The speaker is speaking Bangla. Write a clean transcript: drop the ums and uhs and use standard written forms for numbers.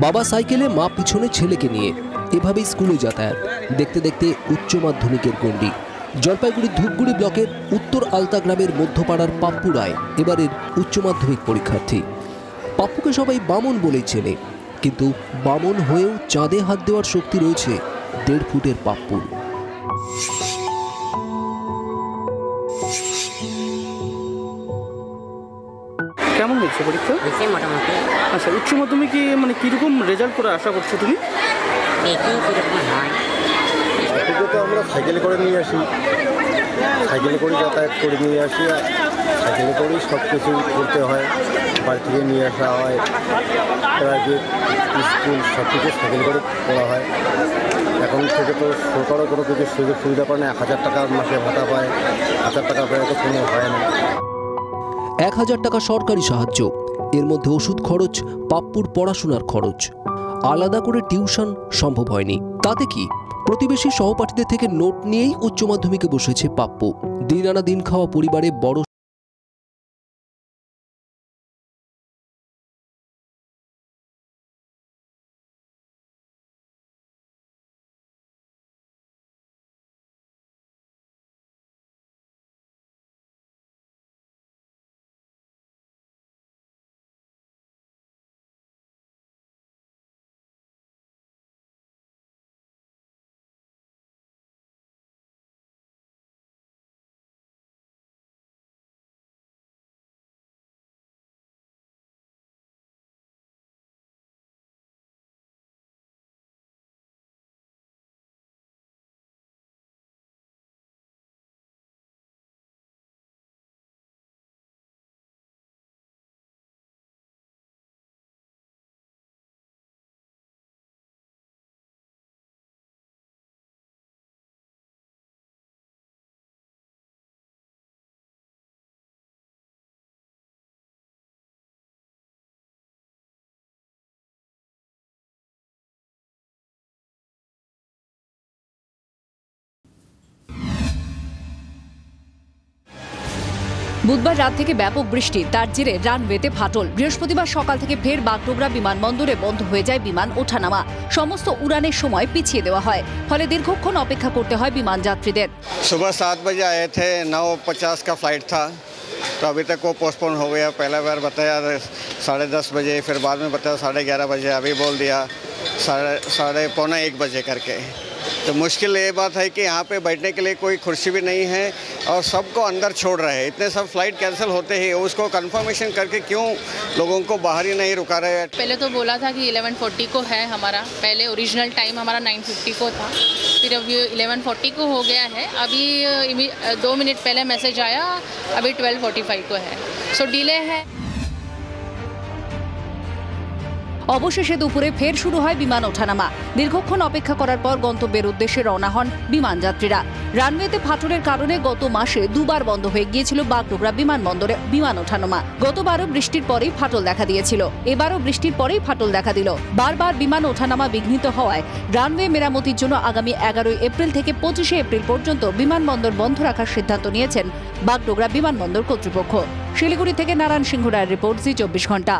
बाबा साइकेले माँ पीछने छेले के लिए एभावे स्कूले यातायात देखते देखते उच्च माध्यमिकेर गण्डी जलपाईगुड़ी धूपगुड़ी ब्लकेर उत्तर आलता ग्रामेर मध्यपाड़ार पाप्पू राय एबारे उच्च माध्यमिक परीक्षार्थी। पाप्पूके सबाई बामन बोलेई चेने, किन्तु बामन होएও चाँदे हाथ देওয়ার शक्ति रयेছে 1.5 फुटेर पाप्पूর। কেমন হয়েছে পরীক্ষা? বেশ মোটামুটি। আচ্ছা, উচ্চ মাধ্যমিকে মানে কি রকম রেজাল্ট করার আশা করছো তুমি? দেখি কি রকম হয়। তো আমরা সাইকেলে করে নিয়ে আসি, সাইকেলে করে যাতায়াত করে নিয়ে আসি, সাইকেলে করেই সব কিছু করতে হয়, বাড়ি থেকে নিয়ে আসা হয়, প্রাইভেট স্কুল সব কিছু সাইকেল করে পড়া হয়। এখন থেকে তো সরকারও কোনো কিছু সুযোগ সুবিধা পায় না, 1000 টাকা মাসে ভাতা পায়, 1000 টাকা পেয়ে তো কোনো হয় না। 1000 টাকা সরকারি সাহায্য, এর মধ্যে ওষুধ খরচ, পাপ্পুর পড়াশোনার খরচ, আলাদা করে টিউশন সম্ভব হয়নি। তাতে কি प्रतिवेशी सहपाठीदेर थेके नोट नियेई उच्च माध्यमिके बसेछे पाप्पू। दिन आना दिन खावा परिवारे बड़ बुधवार रात থেকে ব্যাপক বৃষ্টি তার জেরে রানওয়েতে ফাটল। বৃহস্পতিবার সকাল থেকে ফের বাগডোগরা বিমানবন্দরে বন্ধ হয়ে যায় বিমান ওঠানামা। সমস্ত উড়ানের সময় পিছিয়ে দেওয়া হয়, ফলে দীর্ঘক্ষণ অপেক্ষা করতে হয় বিমান যাত্রীদের। सुबह 7 बजे आए थे, 9:50 का फ्लाइट था, तो अभी तक वो पोस्टपोन हो गया। पहला बार बताया 10:30 बजे, फिर बाद में बताया 11:30 बजे, अभी बोल दिया साढ़े पौने 1 बजे करके। तो मुश्किल ये बात है कि यहाँ पे बैठने के लिए कोई कुर्सी भी नहीं है और सबको अंदर छोड़ रहे हैं। इतने सब फ्लाइट कैंसिल होते ही उसको कंफर्मेशन करके क्यों लोगों को बाहर ही नहीं रुका रहे हैं। पहले तो बोला था कि 11:40 को है हमारा, पहले ओरिजिनल टाइम हमारा 9:50 को था, फिर अभी 11:40 को हो गया है। अभी 2 मिनट पहले मैसेज आया, अभी 12:45 को है, सो डिले है। অবশেষে দুপুরে ফের শুরু হয় বিমান ওঠানামা। দীর্ঘক্ষণ অপেক্ষা করার পর গন্তব্যের উদ্দেশ্যে রওনা হন বিমান যাত্রীরা। রানওয়েতে ফাটলের কারণে গত মাসে 2বার বন্ধ হয়ে গিয়েছিল বাগডোগরা বিমানবন্দরে বিমান ওঠানামা। গতবারও বৃষ্টির পরেই ফাটল দেখা দিয়েছিল, এবারও বৃষ্টির পরেই ফাটল দেখা দিল। বারবার বিমান ওঠানামা বিঘ্নিত হওয়ায় রানওয়ে মেরামতির জন্য আগামী 11 এপ্রিল থেকে 25 এপ্রিল পর্যন্ত বিমানবন্দর বন্ধ রাখার সিদ্ধান্ত নিয়েছেন বাগডোগরা বিমানবন্দর কর্তৃপক্ষ। শিলিগুড়ি থেকে নারায়ণ সিংহ রায়ের রিপোর্ট, ZEE 24 ঘণ্টা।